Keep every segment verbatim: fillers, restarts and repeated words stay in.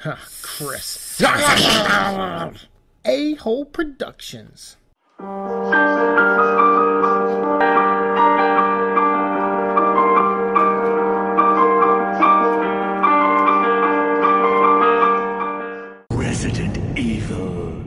Huh, Chris. A Hole Productions. Resident Evil.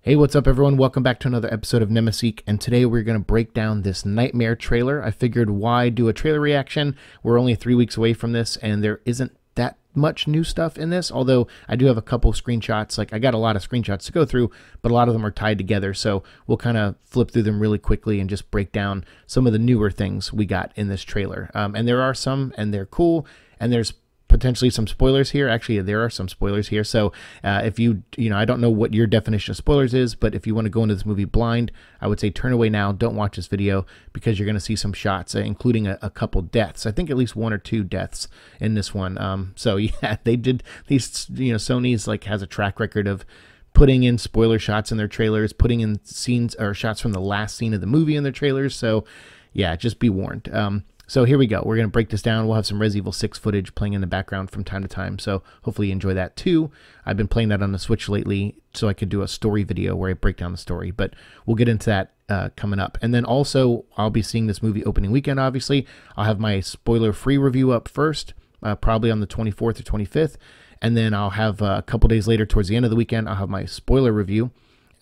Hey, what's up, everyone? Welcome back to another episode of Nemeseek, and today we're going to break down this Nightmare trailer. I figured, why do a trailer reaction? We're only three weeks away from this, and there isn't that much new stuff in this, although I do have a couple screenshots. Like, I got a lot of screenshots to go through, but a lot of them are tied together, so we'll kind of flip through them really quickly and just break down some of the newer things we got in this trailer. Um, and there are some, and they're cool, and there's potentially some spoilers here. Actually, there are some spoilers here, so uh, if you, you know, I don't know what your definition of spoilers is, but if you want to go into this movie blind, I would say turn away now, don't watch this video, because you're going to see some shots, uh, including a, a couple deaths. I think at least one or two deaths in this one. Um, so yeah, they did these, you know, Sony's like has a track record of putting in spoiler shots in their trailers, putting in scenes or shots from the last scene of the movie in their trailers, so yeah, just be warned. Um, So here we go. We're going to break this down. We'll have some Resident Evil six footage playing in the background from time to time, so hopefully you enjoy that too. I've been playing that on the Switch lately so I could do a story video where I break down the story, but we'll get into that uh, coming up. And then also, I'll be seeing this movie opening weekend, obviously. I'll have my spoiler-free review up first, uh, probably on the twenty-fourth or twenty-fifth, and then I'll have uh, a couple days later, towards the end of the weekend, I'll have my spoiler review.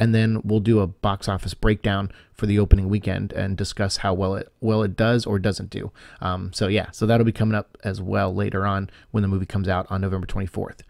And then we'll do a box office breakdown for the opening weekend and discuss how well it well it does or doesn't do. Um, so yeah, so that'll be coming up as well later on when the movie comes out on November twenty-fourth.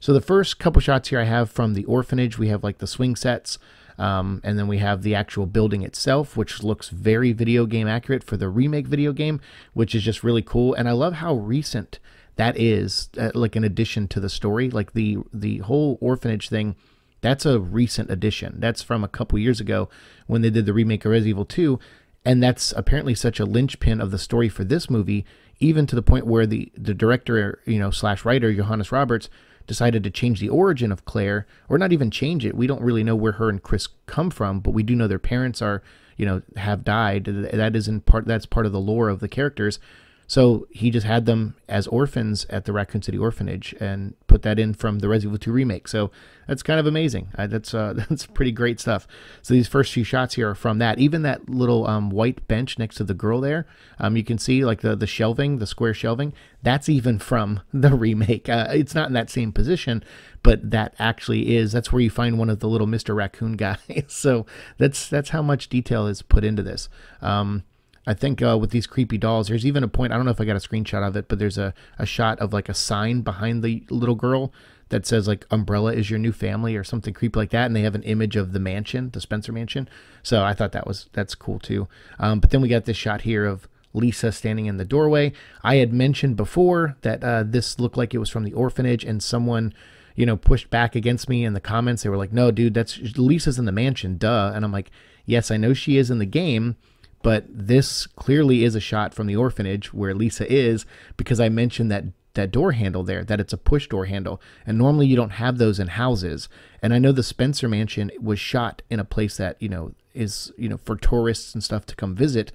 So the first couple shots here I have from the orphanage, we have like the swing sets, um, and then we have the actual building itself, which looks very video game accurate for the remake video game, which is just really cool. And I love how recent that is, uh, like an addition to the story, like the the whole orphanage thing. That's a recent addition. That's from a couple years ago when they did the remake of Resident Evil two, and that's apparently such a linchpin of the story for this movie, even to the point where the, the director, you know, slash writer, Johannes Roberts, decided to change the origin of Claire, or not even change it. We don't really know where her and Chris come from, but we do know their parents are, you know, have died. That is in part, that's part of the lore of the characters. So he just had them as orphans at the Raccoon City Orphanage and put that in from the Resident Evil two remake. So that's kind of amazing. Uh, that's uh, that's pretty great stuff. So these first few shots here are from that. Even that little um, white bench next to the girl there, um, you can see like the, the shelving, the square shelving, that's even from the remake. Uh, it's not in that same position, but that actually is. That's where you find one of the little Mister Raccoon guys. So that's, that's how much detail is put into this. Um, I think uh, with these creepy dolls, there's even a point, I don't know if I got a screenshot of it, but there's a, a shot of like a sign behind the little girl that says like Umbrella is your new family or something creepy like that. And they have an image of the mansion, the Spencer mansion. So I thought that was, that's cool too. Um, but then we got this shot here of Lisa standing in the doorway. I had mentioned before that uh, this looked like it was from the orphanage, and someone, you know, pushed back against me in the comments. They were like, no, dude, that's Lisa's in the mansion, duh. And I'm like, yes, I know she is in the game, but this clearly is a shot from the orphanage where Lisa is, because I mentioned that that door handle there, that it's a push door handle. And normally you don't have those in houses. And I know the Spencer mansion was shot in a place that, you know, is, you know, for tourists and stuff to come visit.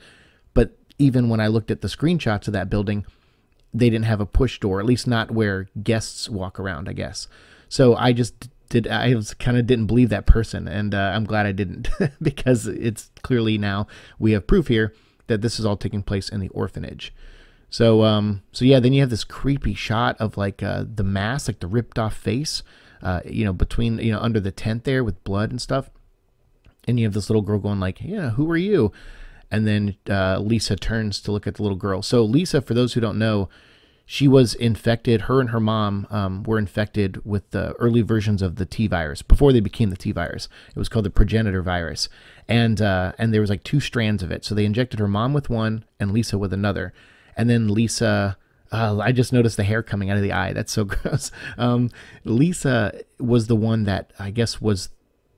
But even when I looked at the screenshots of that building, they didn't have a push door, at least not where guests walk around, I guess. So I just... Did I was kind of didn't believe that person, and uh, I'm glad I didn't, because it's clearly now we have proof here that this is all taking place in the orphanage. So, um, so yeah, then you have this creepy shot of like uh, the mask, like the ripped off face, uh, you know, between, you know, under the tent there with blood and stuff, and you have this little girl going like, yeah, who are you? And then uh, Lisa turns to look at the little girl. So Lisa, for those who don't know, she was infected, her and her mom um, were infected with the early versions of the T virus before they became the T virus. It was called the progenitor virus. And uh, and there was like two strands of it. So they injected her mom with one and Lisa with another. And then Lisa, uh, I just noticed the hair coming out of the eye. That's so gross. Um, Lisa was the one that I guess was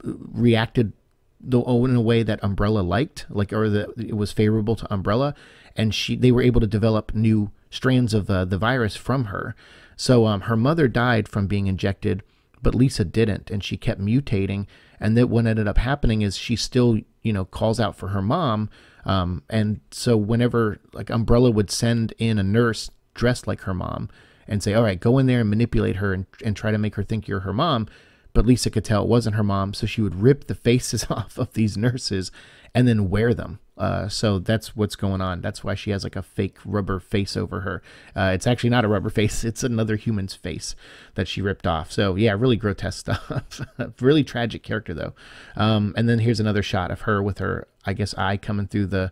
reacted the in a way that Umbrella liked, like, or that it was favorable to Umbrella. And she they were able to develop new strands of uh, the virus from her. So um, her mother died from being injected, but Lisa didn't, and she kept mutating. And that what ended up happening is she still, you know, calls out for her mom. Um, and so whenever like Umbrella would send in a nurse dressed like her mom, and say, all right, go in there and manipulate her and, and try to make her think you're her mom. But Lisa could tell it wasn't her mom, so she would rip the faces off of these nurses and then wear them. Uh, so that's what's going on. That's why she has like a fake rubber face over her. Uh, it's actually not a rubber face. It's another human's face that she ripped off. So yeah, really grotesque stuff. Really tragic character though. Um, and then here's another shot of her with her, I guess, eye coming through the,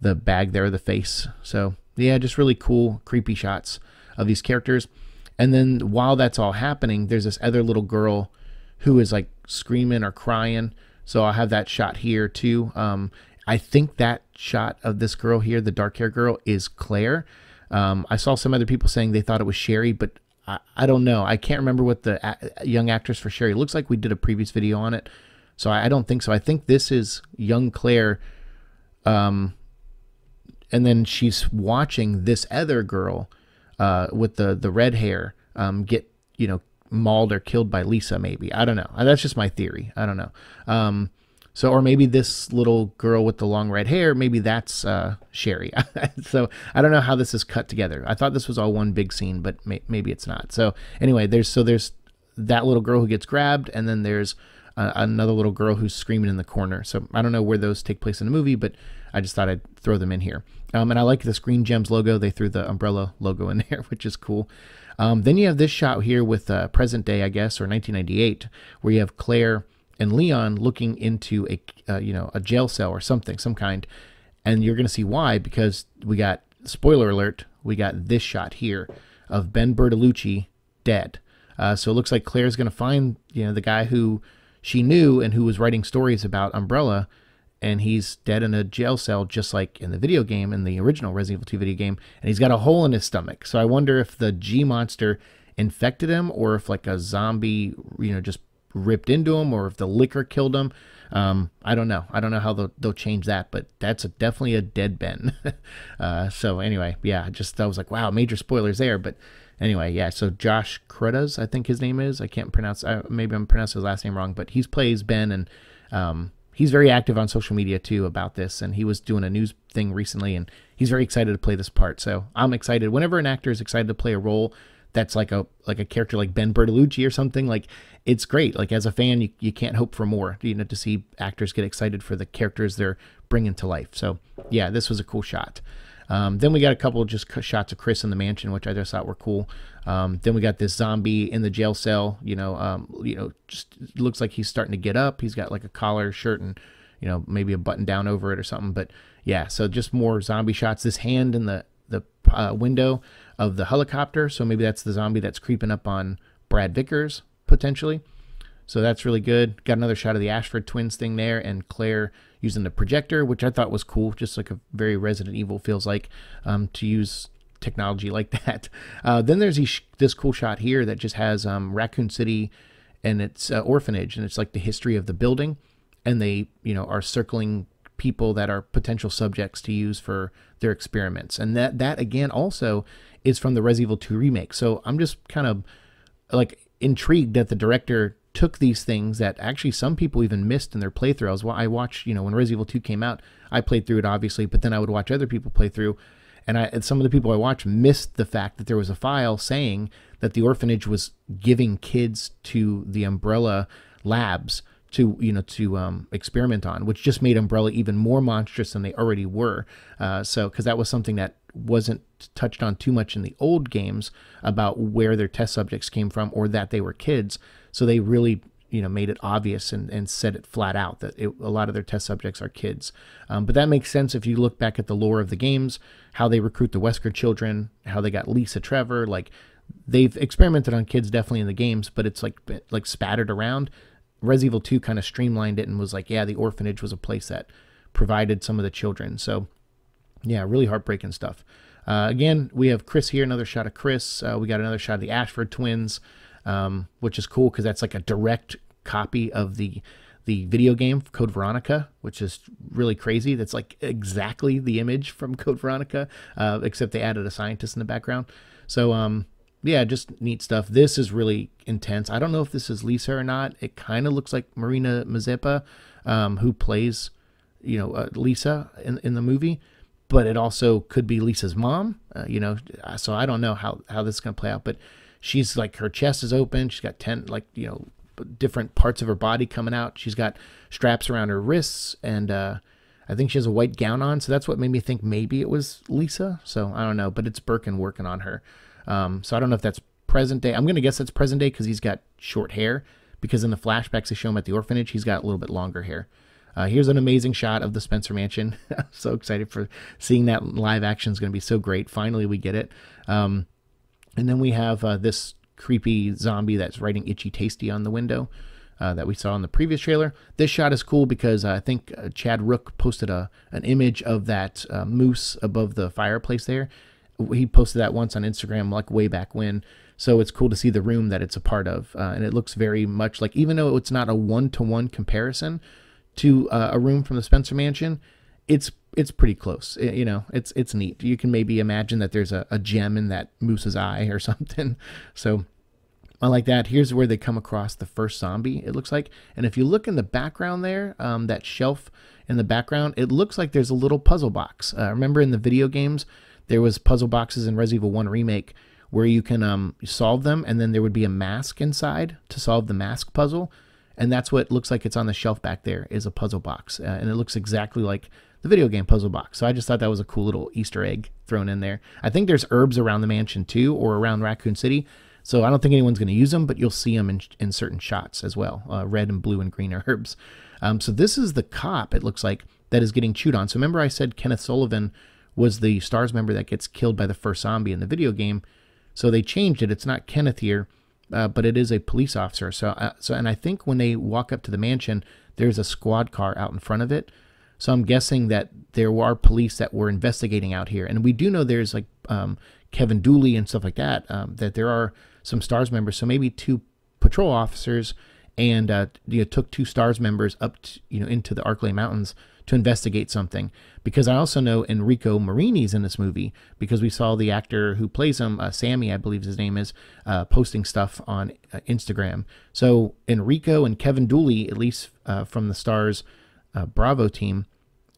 the bag there, the face. So yeah, just really cool, creepy shots of these characters. And then while that's all happening, there's this other little girl who is like screaming or crying. So I'll have that shot here too. Um, I think that shot of this girl here, the dark hair girl, is Claire. Um, I saw some other people saying they thought it was Sherry, but I, I don't know. I can't remember what the a young actress for Sherry looks like. We did a previous video on it, so I, I don't think so. I think this is young Claire, um, and then she's watching this other girl uh, with the, the red hair um, get, you know, mauled or killed by Lisa, maybe. I don't know. That's just my theory. I don't know. Um, So, or maybe this little girl with the long red hair, maybe that's uh, Sherry. So I don't know how this is cut together. I thought this was all one big scene, but may maybe it's not. So anyway, there's so there's that little girl who gets grabbed, and then there's uh, another little girl who's screaming in the corner. So I don't know where those take place in the movie, but I just thought I'd throw them in here. Um, and I like the Screen Gems logo. They threw the Umbrella logo in there, which is cool. Um, then you have this shot here with uh, present day, I guess, or nineteen ninety-eight, where you have Claire and Leon looking into a, uh, you know, a jail cell or something, some kind. And you're going to see why, because we got, spoiler alert, we got this shot here of Ben Bertolucci dead. Uh, so it looks like Claire's going to find, you know, the guy who she knew and who was writing stories about Umbrella, and he's dead in a jail cell, just like in the video game, in the original Resident Evil two video game, and he's got a hole in his stomach. So I wonder if the G monster infected him, or if like a zombie, you know, just ripped into him, or if the liquor killed him. Um, I don't know. I don't know how they'll, they'll change that, but that's a, definitely a dead Ben. uh, so anyway, yeah, just, I was like, wow, major spoilers there. But anyway, yeah. So Josh Cruddas, I think his name is, I can't pronounce, I, maybe I'm pronouncing his last name wrong, but he plays Ben, and um, he's very active on social media too about this. And he was doing a news thing recently, and he's very excited to play this part. So I'm excited. Whenever an actor is excited to play a role that's like a like a character like Ben Bertolucci or something, like, it's great. Like, as a fan, you, you can't hope for more, you know, to see actors get excited for the characters they're bringing to life. So yeah, this was a cool shot. Um, then we got a couple of just shots of Chris in the mansion, which I just thought were cool. Um, then we got this zombie in the jail cell, you know, um, you know, just looks like he's starting to get up. He's got like a collar, shirt, and, you know, maybe a button down over it or something. But yeah, so just more zombie shots. This hand in the the uh, window of the helicopter, so maybe that's the zombie that's creeping up on Brad Vickers potentially. So that's really good. Got another shot of the Ashford twins thing there, and Claire using the projector, which I thought was cool, just like a very Resident Evil feels like, um, to use technology like that. Uh, then there's these, this cool shot here that just has um, Raccoon City and its uh, orphanage, and it's like the history of the building, and they, you know, are circling people that are potential subjects to use for their experiments. And that, that again also is from the Resident Evil two remake. So I'm just kind of like intrigued that the director took these things that actually some people even missed in their playthroughs. Well, I watched, you know, when Resident Evil two came out, I played through it obviously, but then I would watch other people play through, and I, and some of the people I watched missed the fact that there was a file saying that the orphanage was giving kids to the Umbrella labs to, you know, to um, experiment on, which just made Umbrella even more monstrous than they already were. Uh, so, because that was something that wasn't touched on too much in the old games about where their test subjects came from, or that they were kids. So they really, you know, made it obvious and, and said it flat out that it, a lot of their test subjects are kids. Um, but that makes sense if you look back at the lore of the games, how they recruit the Wesker children, how they got Lisa Trevor. Like, they've experimented on kids definitely in the games, but it's like like spattered around. Resident Evil two kind of streamlined it and was like, yeah, the orphanage was a place that provided some of the children. So yeah, really heartbreaking stuff. Uh, again, we have Chris here, another shot of Chris. Uh, we got another shot of the Ashford twins, um, which is cool because that's like a direct copy of the the video game Code Veronica, which is really crazy. That's like exactly the image from Code Veronica, uh, except they added a scientist in the background. So um, yeah, just neat stuff. This is really intense. I don't know if this is Lisa or not. It kind of looks like Marina Mazeppa, um, who plays, you know, uh, Lisa in, in the movie. but it also could be Lisa's mom, uh, you know, so I don't know how, how this is going to play out, but she's like, her chest is open. She's got ten, like, you know, different parts of her body coming out. She's got straps around her wrists, and uh, I think she has a white gown on. So that's what made me think maybe it was Lisa. So I don't know, but it's Birkin working on her. Um, so I don't know if that's present day. I'm going to guess that's present day because he's got short hair, because in the flashbacks they show him at the orphanage, he's got a little bit longer hair. Uh, here's an amazing shot of the Spencer mansion. I'm so excited for seeing that live action. Is going to be so great. Finally, we get it. Um, and then we have uh, this creepy zombie that's writing Itchy Tasty on the window uh, that we saw in the previous trailer. This shot is cool because uh, I think uh, Chad Rook posted a, an image of that uh, moose above the fireplace there. He posted that once on Instagram, like way back when. So it's cool to see the room that it's a part of. Uh, and it looks very much like, even though it's not a one-to-one comparison to uh, a room from the Spencer mansion, it's it's pretty close. It, you know, it's it's neat. You can maybe imagine that there's a, a gem in that moose's eye or something. So I like that. Here's where they come across the first zombie, it looks like. And if you look in the background there, um, that shelf in the background, it looks like there's a little puzzle box. Uh, remember in the video games, there was puzzle boxes in Resident Evil one Remake where you can um, solve them, and then there would be a mask inside to solve the mask puzzle. And that's what looks like it's on the shelf back there, is a puzzle box. Uh, and it looks exactly like the video game puzzle box. So I just thought that was a cool little Easter egg thrown in there. I think there's herbs around the mansion too, or around Raccoon City. So I don't think anyone's going to use them, but you'll see them in, in certain shots as well. Uh, red and blue and green herbs. Um, so this is the cop, it looks like, that is getting chewed on. So remember I said Kenneth Sullivan was the STARS member that gets killed by the first zombie in the video game. So they changed it. It's not Kenneth here, uh, but it is a police officer. So, uh, so, and I think when they walk up to the mansion, there's a squad car out in front of it. So I'm guessing that there are police that were investigating out here. And we do know there's like um, Kevin Dooley and stuff like that, um, that there are some STARS members. So maybe two patrol officers and uh, you know, took two STARS members up to, you know, into the Arklay Mountains to investigate something. Because I also know Enrico Marini's in this movie, because we saw the actor who plays him, uh, Sammy, I believe his name is, uh, posting stuff on uh, Instagram. So Enrico and Kevin Dooley, at least uh, from the STARS uh, Bravo team,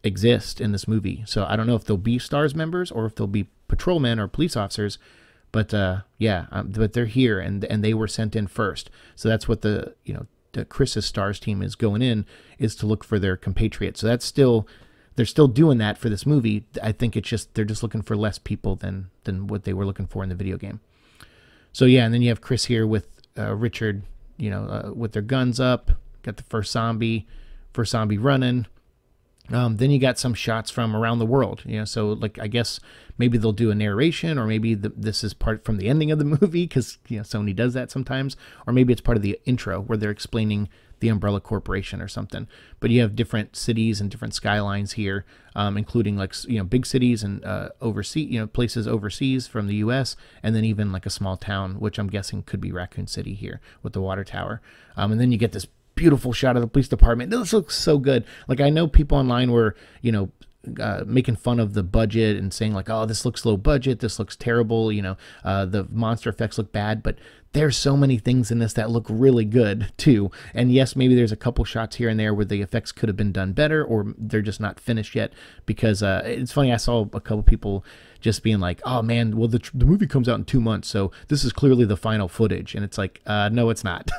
exist in this movie. So I don't know if they'll be STARS members or if they'll be patrolmen or police officers. But uh, yeah, um, but they're here, and and they were sent in first. So that's what the, you know, the Chris's STARS team is going in, is to look for their compatriots. So that's still, they're still doing that for this movie. I think it's just, they're just looking for less people than than what they were looking for in the video game. So yeah, and then you have Chris here with uh, Richard, you know, uh, with their guns up. Got the first zombie, first zombie running. Um, then you got some shots from around the world, you know, so like, I guess maybe they'll do a narration, or maybe the, this is part from the ending of the movie, because, you know, Sony does that sometimes, or maybe it's part of the intro where they're explaining the Umbrella Corporation or something. But you have different cities and different skylines here, um, including like, you know, big cities and uh, overseas, you know, places overseas from the U S, and then even like a small town, which I'm guessing could be Raccoon City here with the water tower. Um, and then you get this beautiful shot of the police department. This looks so good. Like, I know people online were, you know, uh, making fun of the budget and saying like, oh, this looks low budget, this looks terrible, you know, uh, the monster effects look bad, but there's so many things in this that look really good too. And yes, maybe there's a couple shots here and there where the effects could have been done better, or they're just not finished yet, because uh, it's funny, I saw a couple people just being like, oh man, well, the, tr the movie comes out in two months, so this is clearly the final footage. And it's like, uh, no, it's not.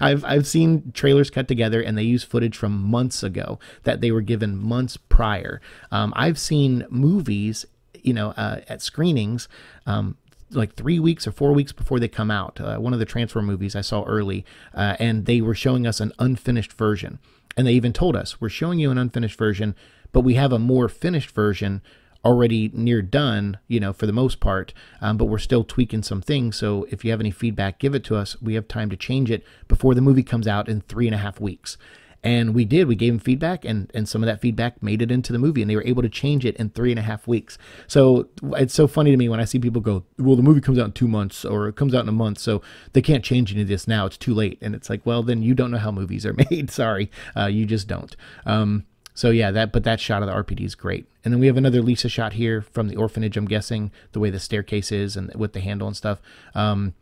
I've, I've seen trailers cut together, and they use footage from months ago that they were given months prior. Um, I've seen movies, you know, uh, at screenings, um, like three weeks or four weeks before they come out. Uh, one of the transfer movies I saw early, uh, and they were showing us an unfinished version. And they even told us, we're showing you an unfinished version, but we have a more finished version already near done, you know, for the most part, um, but we're still tweaking some things. So if you have any feedback, give it to us. We have time to change it before the movie comes out in three and a half weeks. And we did, we gave them feedback, and, and some of that feedback made it into the movie, and they were able to change it in three and a half weeks. So it's so funny to me when I see people go, well, the movie comes out in two months or it comes out in a month, so they can't change any of this now, it's too late. And it's like, well, then you don't know how movies are made. Sorry, uh, you just don't. Um, So yeah, that, but that shot of the R P D is great. And then we have another Lisa shot here from the orphanage, I'm guessing, the way the staircase is and with the handle and stuff. Um,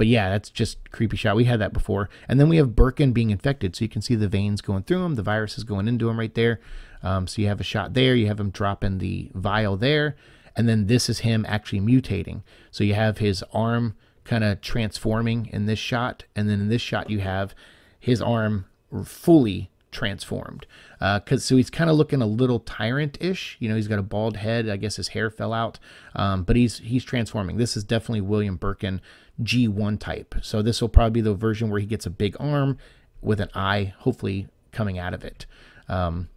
But yeah, that's just creepy shot. We had that before. And then we have Birkin being infected. So you can see the veins going through him. The virus is going into him right there. Um, so you have a shot there. You have him dropping the vial there. And then this is him actually mutating. So you have his arm kind of transforming in this shot. And then in this shot, you have his arm fully transformed. Uh, cause so he's kind of looking a little tyrant-ish. You know, he's got a bald head. I guess his hair fell out. Um, but he's, he's transforming. This is definitely William Birkin G one type. So this will probably be the version where he gets a big arm with an eye, hopefully coming out of it. Um,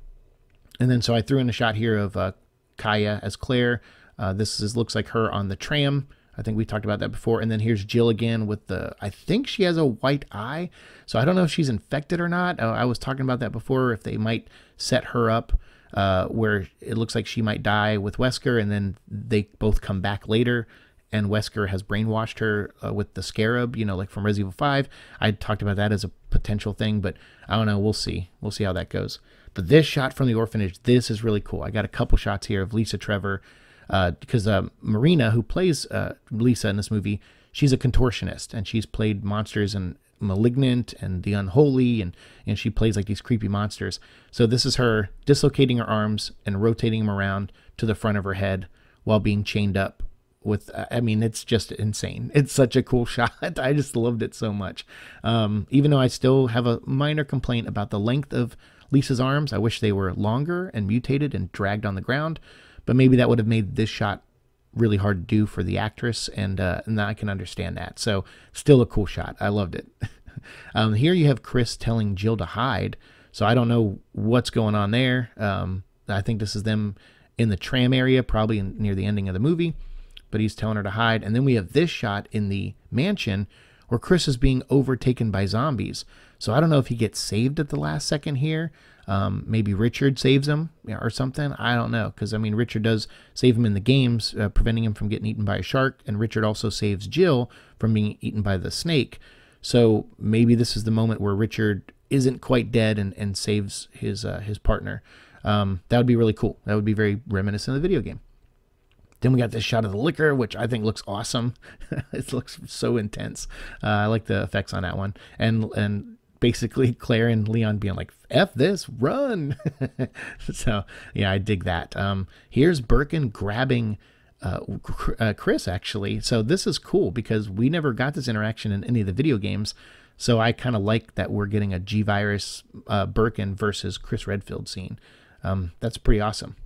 and then, so I threw in a shot here of uh, Kaya as Claire. Uh, this is, looks like her on the tram. I think we talked about that before. And then here's Jill again with the, I think she has a white eye. So I don't know if she's infected or not. Uh, I was talking about that before, if they might set her up uh, where it looks like she might die with Wesker and then they both come back later. And Wesker has brainwashed her uh, with the scarab, you know, like from Resident Evil five. I talked about that as a potential thing, but I don't know. We'll see. We'll see how that goes. But this shot from the orphanage, this is really cool. I got a couple shots here of Lisa Trevor, uh, because uh, Marina, who plays uh, Lisa in this movie, she's a contortionist, and she's played monsters in Malignant and The Unholy, and, and she plays like these creepy monsters. So this is her dislocating her arms and rotating them around to the front of her head while being chained up. With, I mean, it's just insane. It's such a cool shot. I just loved it so much. Um, even though I still have a minor complaint about the length of Lisa's arms. I wish they were longer and mutated and dragged on the ground, but maybe that would have made this shot really hard to do for the actress. And, uh, and I can understand that. So still a cool shot. I loved it. um, here you have Chris telling Jill to hide. So I don't know what's going on there. Um, I think this is them in the tram area, probably in, near the ending of the movie. But he's telling her to hide. And then we have this shot in the mansion where Chris is being overtaken by zombies. So I don't know if he gets saved at the last second here. Um, maybe Richard saves him or something. I don't know. Because, I mean, Richard does save him in the games, uh, preventing him from getting eaten by a shark. And Richard also saves Jill from being eaten by the snake. So maybe this is the moment where Richard isn't quite dead and, and saves his, uh, his partner. Um, that would be really cool. That would be very reminiscent of the video game. Then we got this shot of the liquor, which I think looks awesome. It looks so intense. Uh, I like the effects on that one. And and basically Claire and Leon being like, F this, run. So, yeah, I dig that. Um, here's Birkin grabbing uh, uh, Chris, actually. So this is cool because we never got this interaction in any of the video games. So I kind of like that we're getting a G virus uh, Birkin versus Chris Redfield scene. Um, that's pretty awesome.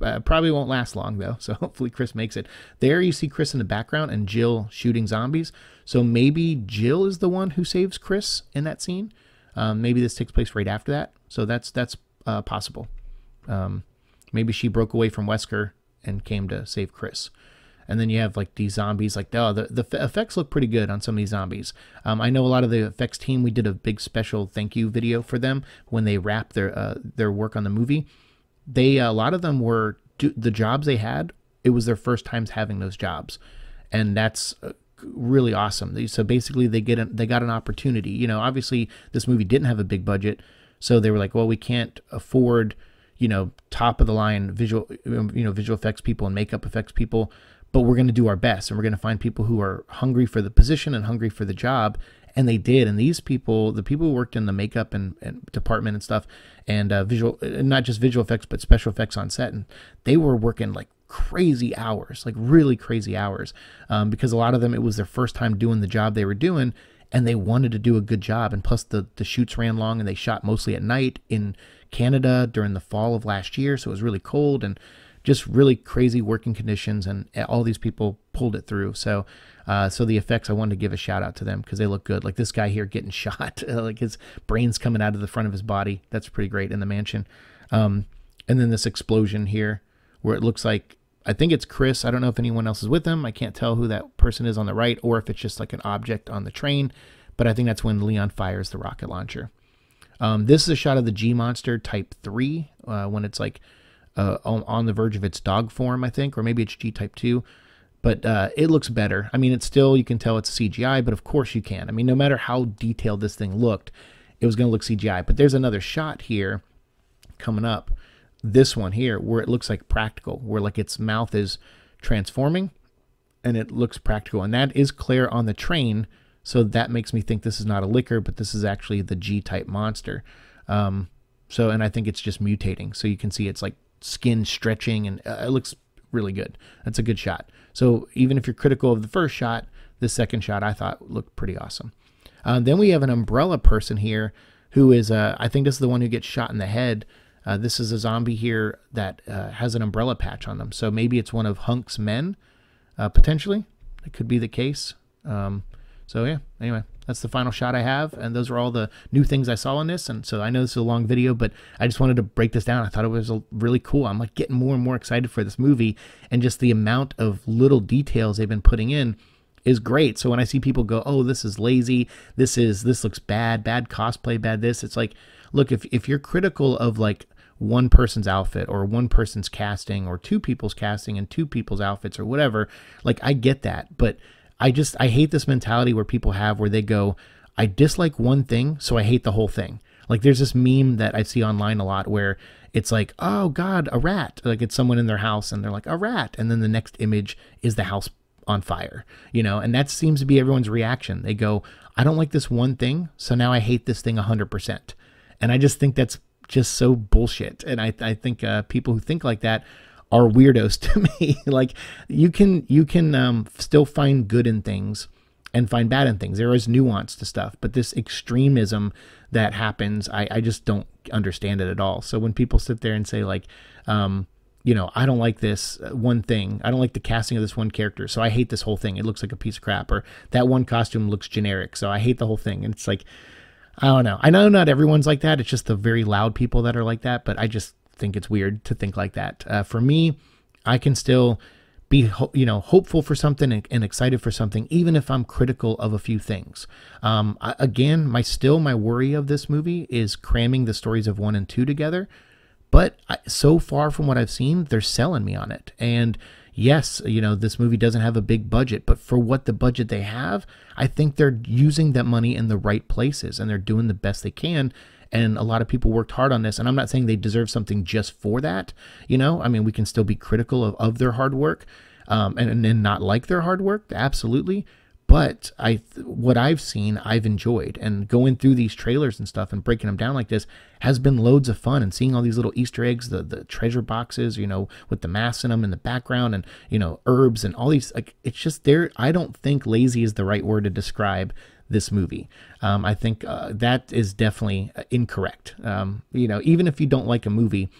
Uh, probably won't last long though, so hopefully Chris makes it. There you see Chris in the background and Jill shooting zombies, so maybe Jill is the one who saves Chris in that scene. Um, maybe this takes place right after that, so that's that's uh, possible. Um, maybe she broke away from Wesker and came to save Chris. And then you have like these zombies, like oh, the, the effects look pretty good on some of these zombies. Um, I know a lot of the effects team, we did a big special thank you video for them when they wrapped their, uh, their work on the movie. They, a lot of them were, the jobs they had, it was their first times having those jobs. And that's really awesome. So basically they get, a, they got an opportunity, you know, obviously this movie didn't have a big budget. So they were like, well, we can't afford, you know, top of the line visual, you know, visual effects people and makeup effects people, but we're going to do our best. And we're going to find people who are hungry for the position and hungry for the job. And they did. And these people, the people who worked in the makeup and, and department and stuff and uh, visual, not just visual effects, but special effects on set. And they were working like crazy hours, like really crazy hours, um, because a lot of them, it was their first time doing the job they were doing and they wanted to do a good job. And plus the, the shoots ran long and they shot mostly at night in Canada during the fall of last year. So it was really cold and just really crazy working conditions, and all these people pulled it through. So, uh, so the effects, I wanted to give a shout out to them because they look good. Like this guy here getting shot, uh, like his brain's coming out of the front of his body. That's pretty great in the mansion. Um, and then this explosion here where it looks like, I think it's Chris. I don't know if anyone else is with him. I can't tell who that person is on the right or if it's just like an object on the train, but I think that's when Leon fires the rocket launcher. Um, this is a shot of the G monster type three, uh, when it's like, Uh, on, on the verge of its dog form, I think, or maybe it's G type two, but uh, it looks better. I mean, it's still, you can tell it's C G I, but of course you can. I mean, no matter how detailed this thing looked, it was going to look C G I, but there's another shot here coming up. This one here, where it looks like practical, where like its mouth is transforming and it looks practical. And that is Claire on the train So that makes me think this is not a licker, but this is actually the G type monster. Um, so, and I think it's just mutating. So you can see it's like skin stretching, and uh, it looks really good. That's a good shot. So even if you're critical of the first shot, the second shot I thought looked pretty awesome. Uh, then we have an Umbrella person here who is, uh, I think this is the one who gets shot in the head. Uh, this is a zombie here that uh, has an umbrella patch on them. So maybe it's one of Hunk's men, uh, potentially. It could be the case. Um, so yeah, anyway, that's the final shot I have. And those are all the new things I saw in this. And so I know this is a long video, but I just wanted to break this down. I thought it was a really cool. I'm like getting more and more excited for this movie. And just the amount of little details they've been putting in is great. So when I see people go, oh, this is lazy, this is, this looks bad, bad cosplay, bad this, it's like, look, if, if you're critical of like one person's outfit or one person's casting or two people's casting and two people's outfits or whatever, like I get that. But I just, I hate this mentality where people have where they go, I dislike one thing, so I hate the whole thing. Like there's this meme that I see online a lot where it's like, oh God, a rat. Like it's someone in their house and they're like, a rat. And then the next image is the house on fire, you know, and that seems to be everyone's reaction. They go, I don't like this one thing, so now I hate this thing one hundred percent. And I just think that's just so bullshit. And I, I think uh, people who think like that are weirdos to me. Like you can, you can um, still find good in things and find bad in things. There is nuance to stuff, but this extremism that happens, I, I just don't understand it at all. So when people sit there and say like, um, you know, I don't like this one thing. I don't like the casting of this one character, so I hate this whole thing. It looks like a piece of crap. Or that one costume looks generic, so I hate the whole thing. And it's like, I don't know. I know not everyone's like that. It's just the very loud people that are like that. But I just think it's weird to think like that. Uh, for me, I can still be, you know, hopeful for something and, and excited for something, even if I'm critical of a few things. Um, I, again, my still my worry of this movie is cramming the stories of one and two together. But so far from what I've seen, they're selling me on it. And yes, you know, this movie doesn't have a big budget, but for what the budget they have, I think they're using that money in the right places and they're doing the best they can. And a lot of people worked hard on this. And I'm not saying they deserve something just for that. You know, I mean, we can still be critical of, of their hard work um, and, and not like their hard work. Absolutely. But I, what I've seen, I've enjoyed, and going through these trailers and stuff and breaking them down like this has been loads of fun, and seeing all these little Easter eggs, the, the treasure boxes, you know, with the masks in them in the background and, you know, herbs and all these, like, it's just there. I don't think lazy is the right word to describe this movie. Um, I think uh, that is definitely incorrect. Um, you know, even if you don't like a movie,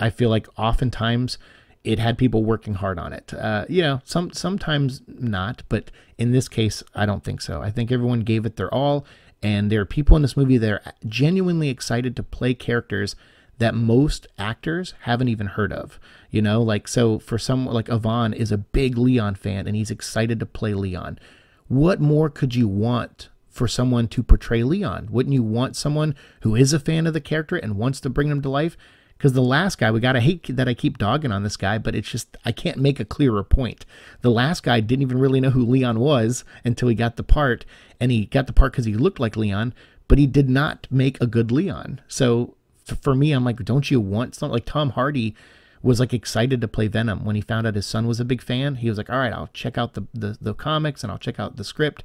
I feel like oftentimes it had people working hard on it. Uh, you know, some, sometimes not, but in this case, I don't think so. I think everyone gave it their all, and there are people in this movie that are genuinely excited to play characters that most actors haven't even heard of, you know, like, so for some, like Yvonne is a big Leon fan and he's excited to play Leon. What more could you want for someone to portray Leon? Wouldn't you want someone who is a fan of the character and wants to bring him to life? Because the last guy, we got to hate that I keep dogging on this guy, but it's just, I can't make a clearer point. The last guy didn't even really know who Leon was until he got the part, and he got the part because he looked like Leon, but he did not make a good Leon. So for me, I'm like, don't you want something? Like Tom Hardy was like excited to play Venom when he found out his son was a big fan. He was like, all right, I'll check out the, the, the comics and I'll check out the script.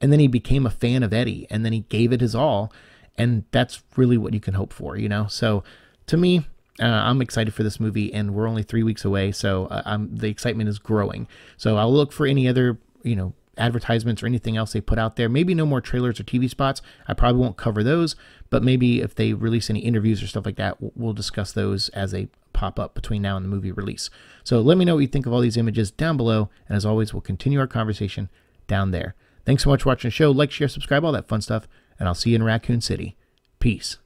And then he became a fan of Eddie, and then he gave it his all. And that's really what you can hope for, you know? So to me, Uh, I'm excited for this movie, and we're only three weeks away, so uh, I'm, the excitement is growing. So I'll look for any other, you know, advertisements or anything else they put out there. Maybe no more trailers or T V spots. I probably won't cover those, but maybe if they release any interviews or stuff like that, we'll discuss those as they pop up between now and the movie release. So let me know what you think of all these images down below, and as always, we'll continue our conversation down there. Thanks so much for watching the show. Like, share, subscribe, all that fun stuff, and I'll see you in Raccoon City. Peace.